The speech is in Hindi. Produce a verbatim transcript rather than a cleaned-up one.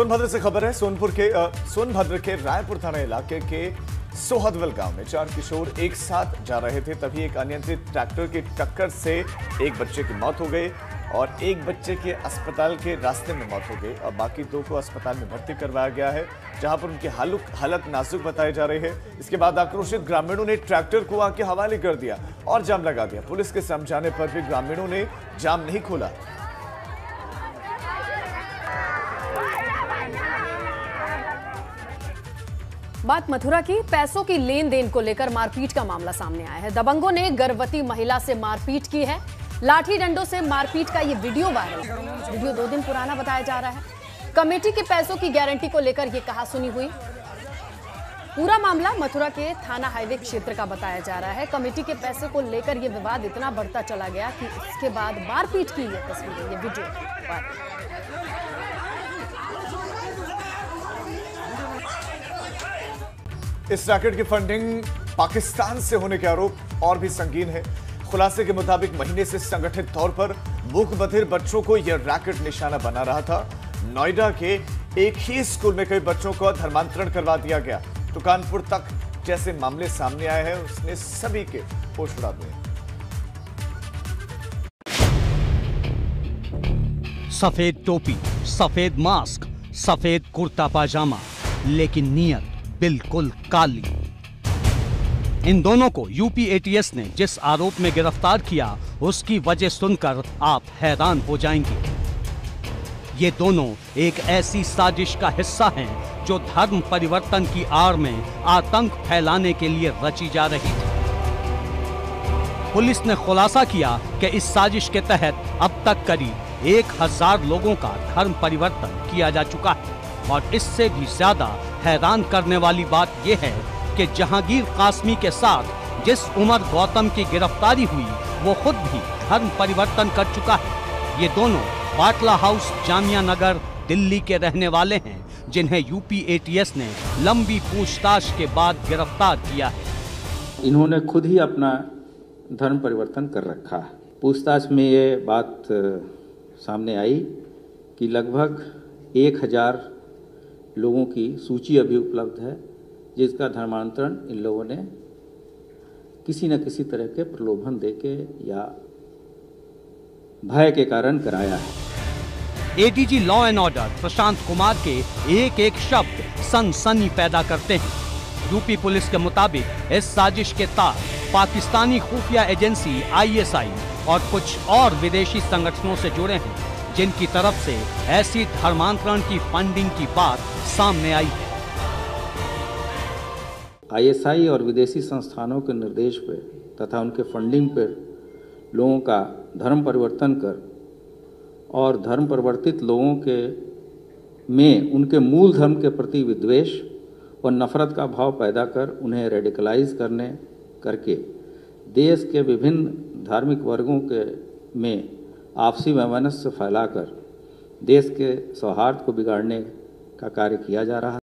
सोनभद्र से खबर है। सोनपुर के सोनभद्र के रायपुर थाना इलाके के सोहदवल गांव में चार किशोर एक साथ जा रहे थे, तभी एक अनियंत्रित ट्रैक्टर की टक्कर से एक बच्चे की मौत हो गई और एक बच्चे के अस्पताल के रास्ते में मौत हो गई और बाकी दो को अस्पताल में भर्ती करवाया गया है, जहां पर उनकी हालत नाजुक बताई जा रही है। इसके बाद आक्रोशित ग्रामीणों ने ट्रैक्टर को आग के हवाले कर दिया और जाम लगा दिया। पुलिस के समझाने पर भी ग्रामीणों ने जाम नहीं खोला। बात मथुरा की, पैसों की लेन देन को लेकर मारपीट का मामला सामने आया है। दबंगों ने गर्भवती महिला से मारपीट की है। लाठी डंडों से मारपीट का ये वीडियो वायरल, वीडियो दो दिन पुराना बताया जा रहा है। कमेटी के पैसों की गारंटी को लेकर ये कहा सुनी हुई। पूरा मामला मथुरा के थाना हाईवे क्षेत्र का बताया जा रहा है। कमेटी के पैसे को लेकर ये विवाद इतना बढ़ता चला गया कि इसके बाद मारपीट की ये तस्वीरें, ये वीडियो। इस रैकेट की फंडिंग पाकिस्तान से होने के आरोप और भी संगीन है। खुलासे के मुताबिक महीने से संगठित तौर पर मूकबधिर बच्चों को यह रैकेट निशाना बना रहा था। नोएडा के एक ही स्कूल में कई बच्चों को धर्मांतरण करवा दिया गया। तो कानपुर तक जैसे मामले सामने आए हैं, उसने सभी के होश उड़ा दिए। सफेद टोपी, सफेद मास्क, सफेद कुर्ता पाजामा, लेकिन नियत बिल्कुल काली। इन दोनों को यूपीएटीएस ने जिस आरोप में गिरफ्तार किया, उसकी वजह सुनकर आप हैरान हो जाएंगे। ये दोनों एक ऐसी साजिश का हिस्सा हैं जो धर्म परिवर्तन की आड़ में आतंक फैलाने के लिए रची जा रही है। पुलिस ने खुलासा किया कि इस साजिश के तहत अब तक करीब एक हजार लोगों का धर्म परिवर्तन किया जा चुका है। और इससे भी ज्यादा हैरान करने वाली बात यह है कि जहांगीर कास्मी के साथ जिस उम्र गौतम की गिरफ्तारी हुई, वो खुद भी धर्म परिवर्तन कर चुका है। ये दोनों बातला हाउस, जामिया नगर, दिल्ली के रहने वाले हैं, जिन्हें यूपीएटीएस ने लंबी पूछताछ के बाद गिरफ्तार किया है। इन्होंने खुद ही अपना धर्म परिवर्तन कर रखा है। पूछताछ में ये बात सामने आई कि लगभग एक हजार लोगों की सूची अभी उपलब्ध है जिसका धर्मांतरण इन लोगों ने किसी न किसी तरह के प्रलोभन देके या भय के कारण कराया है। ADG law and order Prashant Kumar के एक एक शब्द सनसनी पैदा करते हैं। यूपी पुलिस के मुताबिक इस साजिश के तार पाकिस्तानी खुफिया एजेंसी आई एस आई और कुछ और विदेशी संगठनों से जुड़े हैं, जिनकी तरफ से ऐसी धर्मांतरण की फंडिंग की बात सामने आई है। आई एस आई और विदेशी संस्थानों के निर्देश पर तथा उनके फंडिंग पर लोगों का धर्म परिवर्तन कर और धर्म परिवर्तित लोगों के में उनके मूल धर्म के प्रति विद्वेष और नफरत का भाव पैदा कर उन्हें रेडिकलाइज करने करके देश के विभिन्न धार्मिक वर्गों के में आपसी वैमनस्य फैलाकर देश के सौहार्द को बिगाड़ने का कार्य किया जा रहा है।